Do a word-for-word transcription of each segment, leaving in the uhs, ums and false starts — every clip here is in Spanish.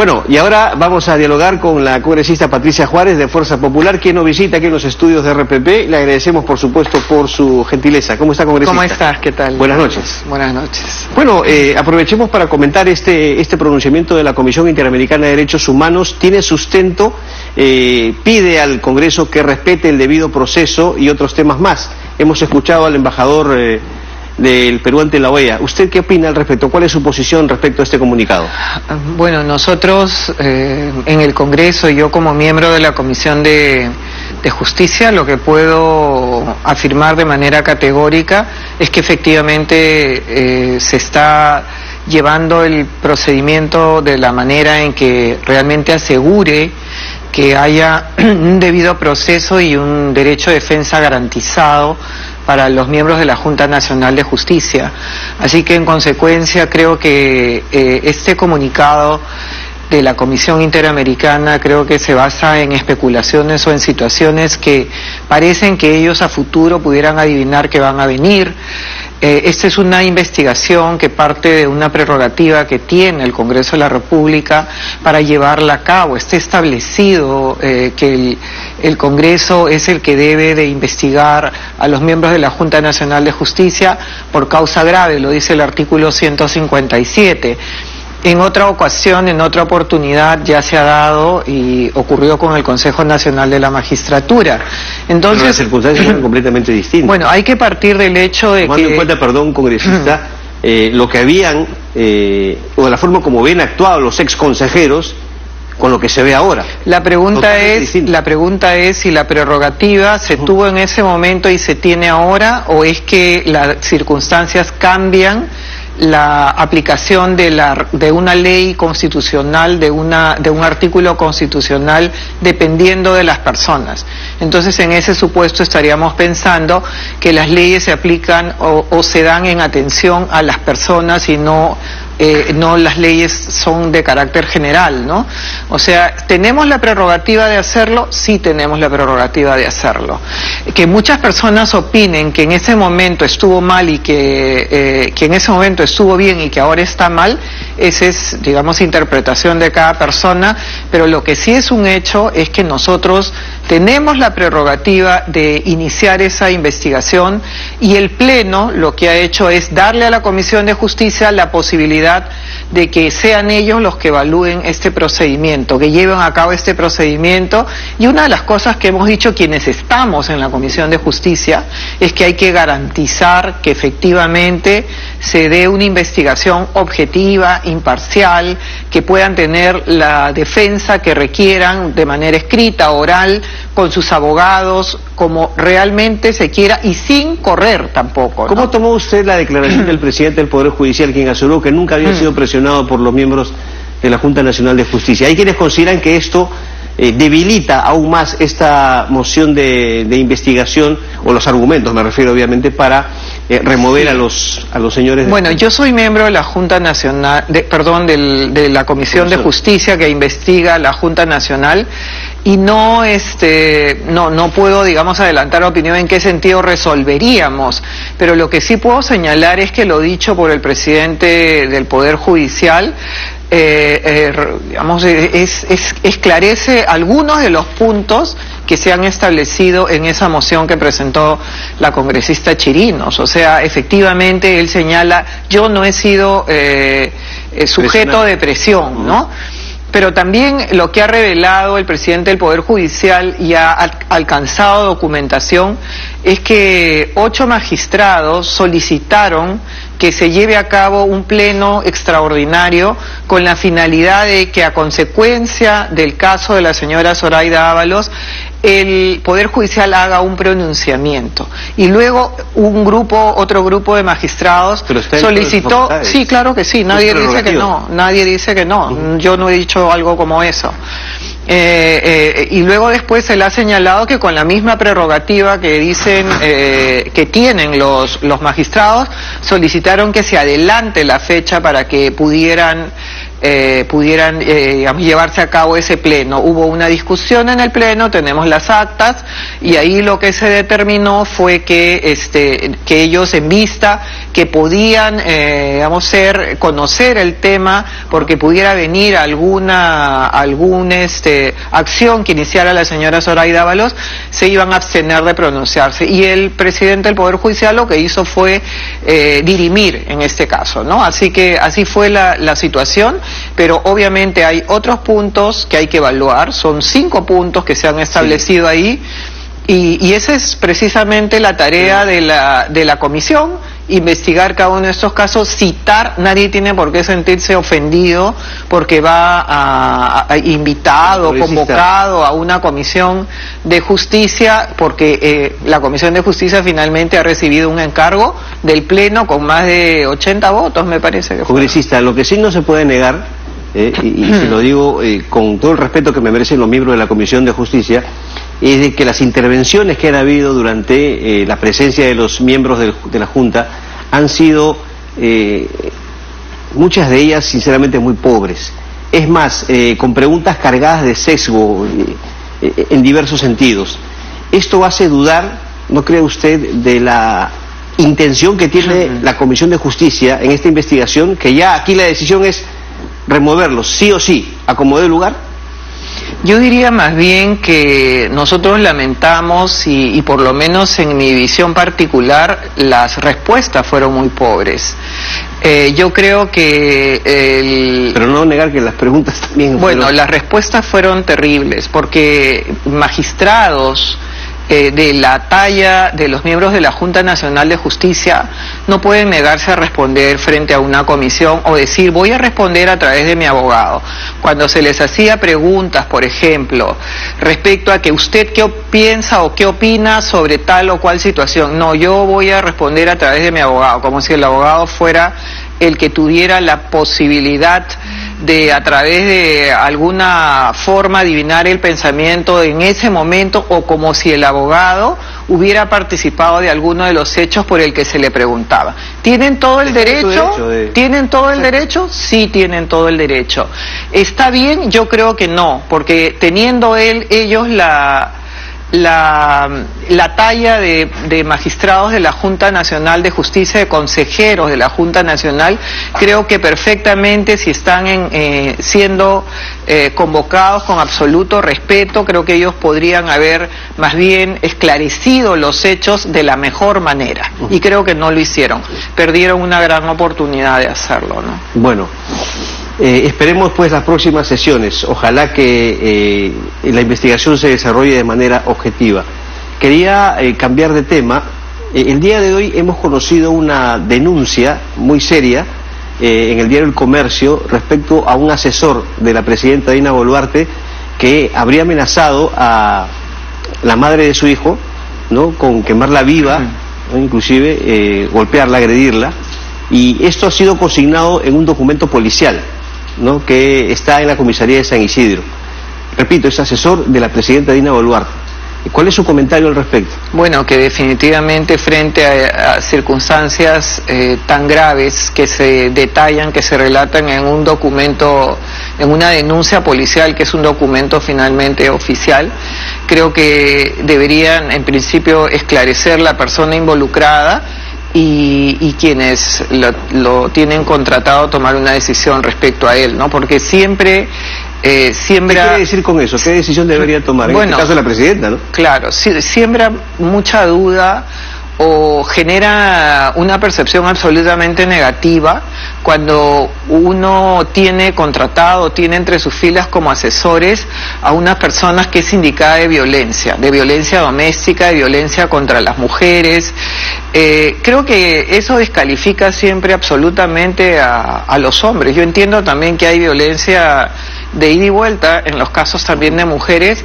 Bueno, y ahora vamos a dialogar con la congresista Patricia Juárez de Fuerza Popular, quien nos visita aquí en los estudios de R P P. Le agradecemos, por supuesto, por su gentileza. ¿Cómo está, congresista? ¿Cómo estás? ¿Qué tal? Buenas noches. Buenas noches. Bueno, eh, aprovechemos para comentar este, este pronunciamiento de la Comisión Interamericana de Derechos Humanos. Tiene sustento, eh, pide al Congreso que respete el debido proceso y otros temas más. Hemos escuchado al embajador eh, del Perú ante la O E A. ¿Usted qué opina al respecto? ¿Cuál es su posición respecto a este comunicado? Bueno, nosotros eh, en el Congreso, yo como miembro de la Comisión de, de Justicia, lo que puedo afirmar de manera categórica es que efectivamente eh, se está llevando el procedimiento de la manera en que realmente asegure que haya un debido proceso y un derecho de defensa garantizado para los miembros de la Junta Nacional de Justicia. Así que en consecuencia creo que eh, este comunicado de la Comisión Interamericana creo que se basa en especulaciones o en situaciones que parecen que ellos a futuro pudieran adivinar que van a venir. Eh, esta es una investigación que parte de una prerrogativa que tiene el Congreso de la República para llevarla a cabo. Está establecido eh, que el, el Congreso es el que debe de investigar a los miembros de la Junta Nacional de Justicia por causa grave, lo dice el artículo ciento cincuenta y siete. En otra ocasión, en otra oportunidad, ya se ha dado y ocurrió con el Consejo Nacional de la Magistratura. Entonces, pero las circunstancias son completamente distintas. Bueno, hay que partir del hecho de que... Tomando en cuenta, perdón, congresista, eh, lo que habían, eh, o de la forma como habían actuado los ex consejeros, con lo que se ve ahora. La pregunta es, la pregunta es si la prerrogativa se uh-huh. tuvo en ese momento y se tiene ahora, o es que las circunstancias cambian la aplicación de, la, de una ley constitucional, de, una, de un artículo constitucional, dependiendo de las personas. Entonces, en ese supuesto estaríamos pensando que las leyes se aplican o, o se dan en atención a las personas y no... Eh, no las leyes son de carácter general, ¿no? O sea, ¿tenemos la prerrogativa de hacerlo? Sí, tenemos la prerrogativa de hacerlo. Que muchas personas opinen que en ese momento estuvo mal y que, eh, que en ese momento estuvo bien y que ahora está mal, esa es, digamos, interpretación de cada persona, pero lo que sí es un hecho es que nosotros tenemos la prerrogativa de iniciar esa investigación y el Pleno lo que ha hecho es darle a la Comisión de Justicia la posibilidad de que sean ellos los que evalúen este procedimiento, que lleven a cabo este procedimiento. Y una de las cosas que hemos dicho quienes estamos en la Comisión de Justicia es que hay que garantizar que efectivamente se dé una investigación objetiva, imparcial, que puedan tener la defensa que requieran de manera escrita, oral, con sus abogados, como realmente se quiera y sin correr tampoco, ¿no? ¿Cómo tomó usted la declaración del presidente del Poder Judicial, quien aseguró que nunca había sido presionado por los miembros de la Junta Nacional de Justicia? Hay quienes consideran que esto eh, debilita aún más esta moción de, de investigación, o los argumentos, me refiero obviamente, para eh, remover a los a los señores... De... Bueno, yo soy miembro de la Junta Nacional, de, perdón, del, de la Comisión Comisión de Justicia que investiga la Junta Nacional, y no este no no puedo, digamos, adelantar opinión en qué sentido resolveríamos, pero lo que sí puedo señalar es que lo dicho por el presidente del Poder Judicial eh, eh, digamos es, es, esclarece algunos de los puntos que se han establecido en esa moción que presentó la congresista Chirinos. O sea, efectivamente él señala, yo no he sido eh, sujeto de presión, ¿no? Pero también lo que ha revelado el presidente del Poder Judicial y ha alcanzado documentación es que ocho magistrados solicitaron que se lleve a cabo un pleno extraordinario con la finalidad de que, a consecuencia del caso de la señora Zoraida Ávalos, el Poder Judicial haga un pronunciamiento. Y luego un grupo, otro grupo de magistrados solicitó... Sí, claro que sí, nadie dice que no, nadie dice que no, uh-huh. Yo no he dicho algo como eso. Eh, eh, y luego después se le ha señalado que con la misma prerrogativa que dicen eh, que tienen los, los magistrados, solicitaron que se adelante la fecha para que pudieran eh, pudieran eh, digamos, llevarse a cabo ese pleno. Hubo una discusión en el pleno, tenemos las actas, y ahí lo que se determinó fue que, este, que ellos, en vista que podían eh, digamos, ser, conocer el tema, porque pudiera venir alguna, alguna este, acción que iniciara la señora Zoraida Ávalos, se iban a abstener de pronunciarse. Y el presidente del Poder Judicial lo que hizo fue eh, dirimir en este caso, ¿no? Así que así fue la, la situación, pero obviamente hay otros puntos que hay que evaluar, son cinco puntos que se han establecido sí. ahí, y, y esa es precisamente la tarea sí. de la, de la comisión, investigar cada uno de estos casos, citar, nadie tiene por qué sentirse ofendido porque va a, a, a invitado, convocado a una comisión de justicia, porque eh, la comisión de justicia finalmente ha recibido un encargo del pleno con más de ochenta votos, me parece. Que Congresista, lo que sí no se puede negar, eh, y, y se lo digo eh, con todo el respeto que me merecen los miembros de la Comisión de Justicia, es de que las intervenciones que han habido durante eh, la presencia de los miembros del, de la Junta han sido, eh, muchas de ellas, sinceramente, muy pobres. Es más, eh, con preguntas cargadas de sesgo eh, eh, en diversos sentidos. Esto hace dudar, ¿no cree usted, de la intención que tiene uh-huh. la Comisión de Justicia en esta investigación, que ya aquí la decisión es removerlos, sí o sí, acomodar el lugar? Yo diría más bien que nosotros lamentamos, y, y por lo menos en mi visión particular, las respuestas fueron muy pobres. Eh, yo creo que... El... Pero no negar que las preguntas también... Bueno, fueron... las respuestas fueron terribles, porque magistrados... Eh, de la talla de los miembros de la Junta Nacional de Justicia no pueden negarse a responder frente a una comisión o decir voy a responder a través de mi abogado. Cuando se les hacía preguntas, por ejemplo, respecto a que usted qué piensa o qué opina sobre tal o cual situación, no, yo voy a responder a través de mi abogado, como si el abogado fuera el que tuviera la posibilidad de a través de alguna forma adivinar el pensamiento en ese momento, o como si el abogado hubiera participado de alguno de los hechos por el que se le preguntaba. ¿Tienen todo el derecho? De... ¿Tienen todo el derecho? Sí, tienen todo el derecho. ¿Está bien? Yo creo que no, porque teniendo él, ellos la... La, la talla de, de magistrados de la Junta Nacional de Justicia, de consejeros de la Junta Nacional, creo que perfectamente, si están en, eh, siendo eh, convocados con absoluto respeto, creo que ellos podrían haber más bien esclarecido los hechos de la mejor manera, y creo que no lo hicieron, perdieron una gran oportunidad de hacerlo, ¿no? Bueno, Eh, esperemos pues las próximas sesiones, ojalá que eh, la investigación se desarrolle de manera objetiva. Quería eh, cambiar de tema. Eh, el día de hoy hemos conocido una denuncia muy seria eh, en el diario El Comercio respecto a un asesor de la presidenta Dina Boluarte que habría amenazado a la madre de su hijo, ¿no?, con quemarla viva, uh-huh. ¿no? inclusive eh, golpearla, agredirla, y esto ha sido consignado en un documento policial, ¿no?, que está en la comisaría de San Isidro. Repito, es asesor de la presidenta Dina Boluarte. ¿Cuál es su comentario al respecto? Bueno, que definitivamente frente a, a circunstancias eh, tan graves que se detallan, que se relatan en un documento, en una denuncia policial, que es un documento finalmente oficial, creo que deberían en principio esclarecer la persona involucrada Y, y quienes lo, lo tienen contratado tomar una decisión respecto a él, ¿no? Porque siempre eh, siembra... ¿Qué quiere decir con eso? ¿Qué decisión debería tomar? En bueno, este caso la presidenta, ¿no? Claro, si, siembra mucha duda o genera una percepción absolutamente negativa cuando uno tiene contratado, tiene entre sus filas como asesores a unas personas que es sindicada de violencia, de violencia doméstica, de violencia contra las mujeres. Eh, creo que eso descalifica siempre absolutamente a, a los hombres. Yo entiendo también que hay violencia de ida y vuelta en los casos también de mujeres,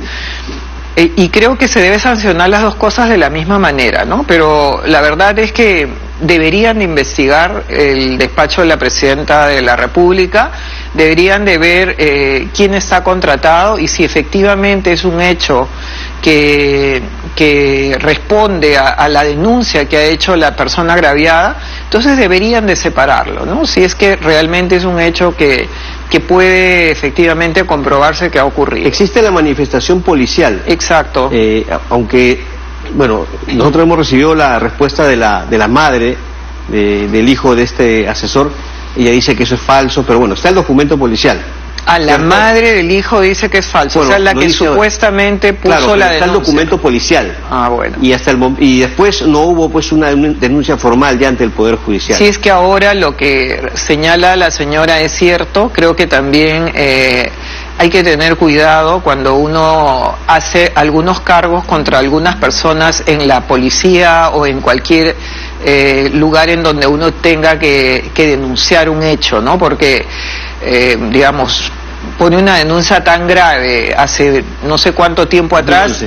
eh, y creo que se debe sancionar las dos cosas de la misma manera, ¿no? Pero la verdad es que deberían de investigar el despacho de la presidenta de la República, deberían de ver eh, quién está contratado, y si efectivamente es un hecho que, que responde a, a la denuncia que ha hecho la persona agraviada, entonces deberían de separarlo, ¿no? Si es que realmente es un hecho que que puede efectivamente comprobarse que ha ocurrido. Existe la manifestación policial. Exacto. Eh, aunque, bueno, nosotros hemos recibido la respuesta de la, de la madre de, del hijo de este asesor. Ella dice que eso es falso, pero bueno, está el documento policial. A la ¿cierto? Madre del hijo dice que es falso, bueno, o sea, la no que dice, supuestamente puso claro, pero la denuncia. Está el documento policial. Ah, bueno. Y hasta el y después no hubo pues una denuncia formal ya ante el Poder Judicial. Si es que ahora lo que señala la señora es cierto, creo que también eh, hay que tener cuidado cuando uno hace algunos cargos contra algunas personas en la policía o en cualquier eh, lugar en donde uno tenga que, que denunciar un hecho, ¿no? Porque Eh, digamos, pone una denuncia tan grave hace no sé cuánto tiempo atrás,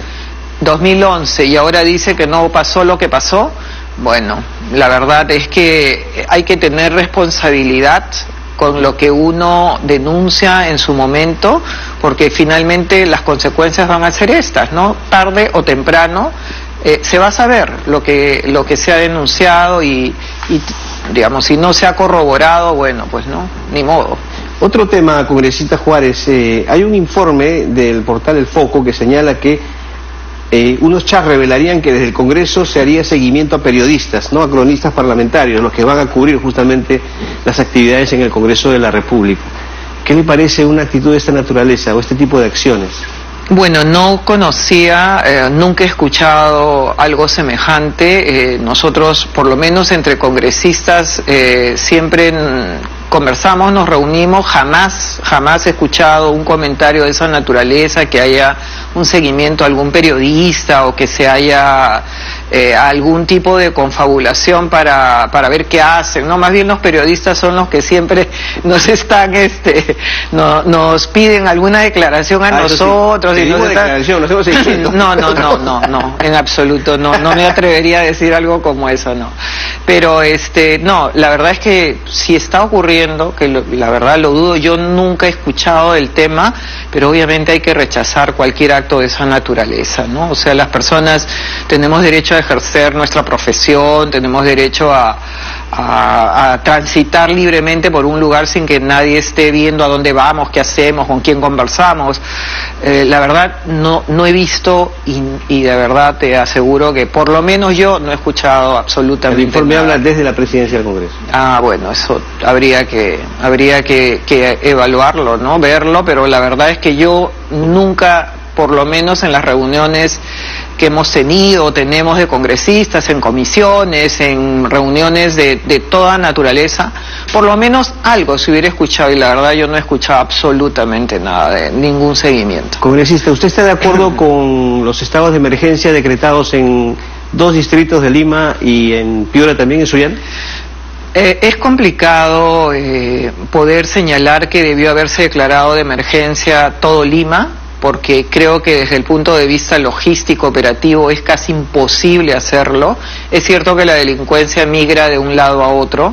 dos mil once, y ahora dice que no pasó lo que pasó. Bueno, la verdad es que hay que tener responsabilidad con lo que uno denuncia en su momento, porque finalmente las consecuencias van a ser estas, ¿no? Tarde o temprano eh, se va a saber lo que, lo que se ha denunciado y, y, digamos, si no se ha corroborado, bueno, pues no, ni modo. Otro tema, congresista Juárez, eh, hay un informe del portal El Foco que señala que eh, unos chats revelarían que desde el Congreso se haría seguimiento a periodistas, no a cronistas parlamentarios, los que van a cubrir justamente las actividades en el Congreso de la República. ¿Qué le parece una actitud de esta naturaleza o este tipo de acciones? Bueno, no conocía, eh, nunca he escuchado algo semejante. Eh, nosotros, por lo menos entre congresistas, eh, siempre conversamos, nos reunimos, jamás, jamás he escuchado un comentario de esa naturaleza, que haya un seguimiento a algún periodista o que se haya eh, algún tipo de confabulación para, para ver qué hacen, ¿no? Más bien los periodistas son los que siempre nos están, este, no, nos piden alguna declaración a ah, nosotros. Sí. Y nos declaración, están... nos no, no, no, no, no, en absoluto, no, no me atrevería a decir algo como eso, no. Pero, este, no, la verdad es que si está ocurriendo, que lo, la verdad lo dudo, yo nunca he escuchado del tema, pero obviamente hay que rechazar cualquier acto de esa naturaleza, ¿no? O sea, las personas tenemos derecho a ejercer nuestra profesión, tenemos derecho a, a, a transitar libremente por un lugar sin que nadie esté viendo a dónde vamos, qué hacemos, con quién conversamos. Eh, la verdad no, no he visto y, y de verdad te aseguro que por lo menos yo no he escuchado absolutamente nada. El informe habla desde la presidencia del Congreso. Ah, bueno, eso habría que habría que, que evaluarlo, ¿no? Verlo, pero la verdad es que yo nunca, por lo menos en las reuniones que hemos tenido, tenemos de congresistas, en comisiones, en reuniones de, de toda naturaleza, por lo menos algo se hubiera escuchado, y la verdad yo no he escuchado absolutamente nada, de ningún seguimiento. Congresista, ¿usted está de acuerdo con los estados de emergencia decretados en dos distritos de Lima y en Piura también, en Sullana? Eh, es complicado eh, poder señalar que debió haberse declarado de emergencia todo Lima, porque creo que desde el punto de vista logístico, operativo, es casi imposible hacerlo. Es cierto que la delincuencia migra de un lado a otro,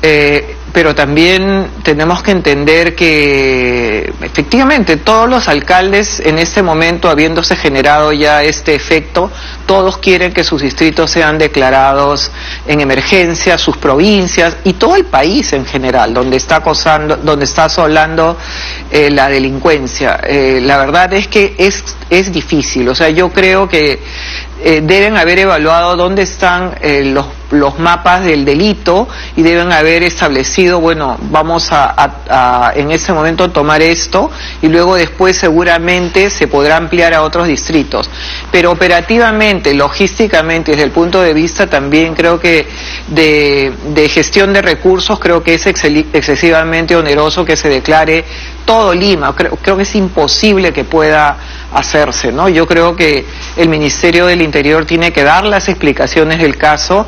eh, pero también tenemos que entender que efectivamente todos los alcaldes en este momento, habiéndose generado ya este efecto, todos quieren que sus distritos sean declarados en emergencia, sus provincias y todo el país en general, donde está acosando, donde está asolando eh, la delincuencia. Eh, la verdad es que es, es difícil, o sea, yo creo que Eh, deben haber evaluado dónde están eh, los, los mapas del delito y deben haber establecido, bueno, vamos a, a, a en ese momento tomar esto y luego después seguramente se podrá ampliar a otros distritos. Pero operativamente, logísticamente, desde el punto de vista también creo que de, de gestión de recursos, creo que es ex excesivamente oneroso que se declare todo Lima. Creo, creo que es imposible que pueda hacerse, ¿no? Yo creo que el Ministerio del Interior tiene que dar las explicaciones del caso,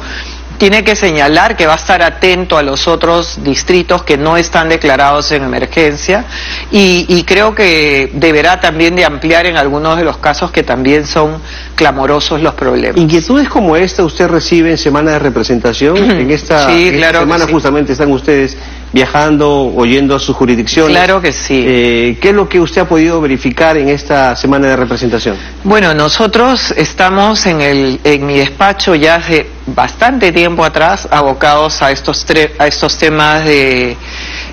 tiene que señalar que va a estar atento a los otros distritos que no están declarados en emergencia y, y creo que deberá también de ampliar en algunos de los casos que también son clamorosos los problemas. ¿Inquietudes como esta usted recibe en Semana de Representación? En esta, sí, claro, esta semana sí, justamente están ustedes viajando, oyendo a sus jurisdicciones. Claro que sí. Eh, ¿Qué es lo que usted ha podido verificar en esta semana de representación? Bueno, nosotros estamos en, el, en mi despacho ya hace bastante tiempo atrás abocados a estos, tre a estos temas de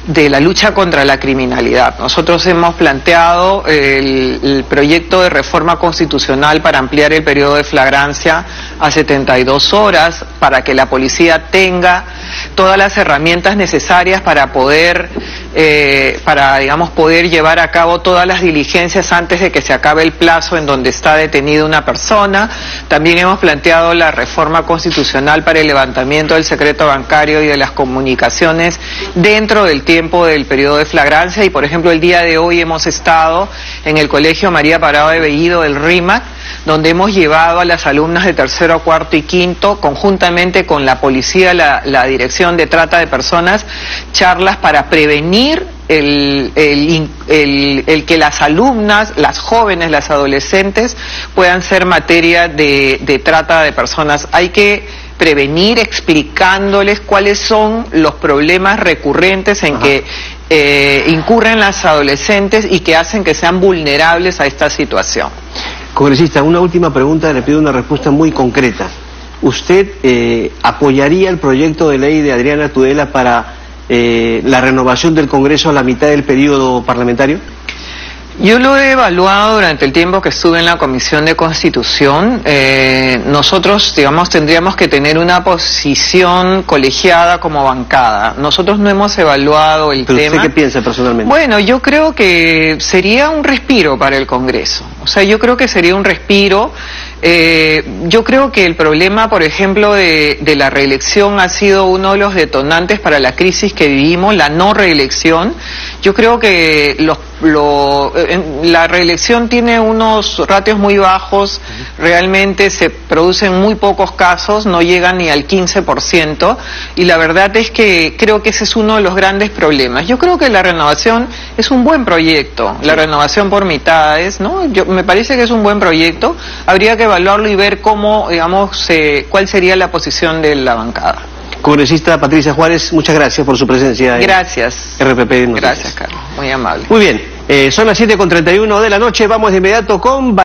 de la lucha contra la criminalidad. Nosotros hemos planteado el, el proyecto de reforma constitucional para ampliar el periodo de flagrancia a setenta y dos horas, para que la policía tenga todas las herramientas necesarias para poder, eh, para digamos, poder llevar a cabo todas las diligencias antes de que se acabe el plazo en donde está detenida una persona. También hemos planteado la reforma constitucional para el levantamiento del secreto bancario y de las comunicaciones dentro del tiempo tiempo del periodo de flagrancia, y por ejemplo el día de hoy hemos estado en el colegio María Parado de Bellido del RIMAC, donde hemos llevado a las alumnas de tercero, cuarto y quinto, conjuntamente con la policía, la, la dirección de trata de personas, charlas para prevenir El, el, el, el que las alumnas, las jóvenes, las adolescentes puedan ser materia de, de trata de personas. Hay que prevenir explicándoles cuáles son los problemas recurrentes en Ajá. que eh, incurren las adolescentes y que hacen que sean vulnerables a esta situación. Congresista, una última pregunta, le pido una respuesta muy concreta. ¿Usted eh, apoyaría el proyecto de ley de Adriana Tudela para Eh, la renovación del Congreso a la mitad del periodo parlamentario? Yo lo he evaluado durante el tiempo que estuve en la Comisión de Constitución. Eh, nosotros, digamos, tendríamos que tener una posición colegiada como bancada. Nosotros no hemos evaluado el tema. ¿Pero usted qué piensa personalmente? Bueno, yo creo que sería un respiro para el Congreso. O sea, yo creo que sería un respiro. Eh, yo creo que el problema, por ejemplo, de, de la reelección ha sido uno de los detonantes para la crisis que vivimos, la no reelección. Yo creo que los, lo, la reelección tiene unos ratios muy bajos, realmente se producen muy pocos casos, no llegan ni al quince por ciento, y la verdad es que creo que ese es uno de los grandes problemas. Yo creo que la renovación es un buen proyecto, la renovación por mitades, ¿no? Yo, me parece que es un buen proyecto, habría que evaluarlo y ver cómo, digamos, eh, cuál sería la posición de la bancada. Congresista Patricia Juárez, muchas gracias por su presencia. Gracias. En R P P Noticias. Gracias, Carlos. Muy amable. Muy bien. Eh, son las siete con treinta y uno de la noche. Vamos de inmediato con...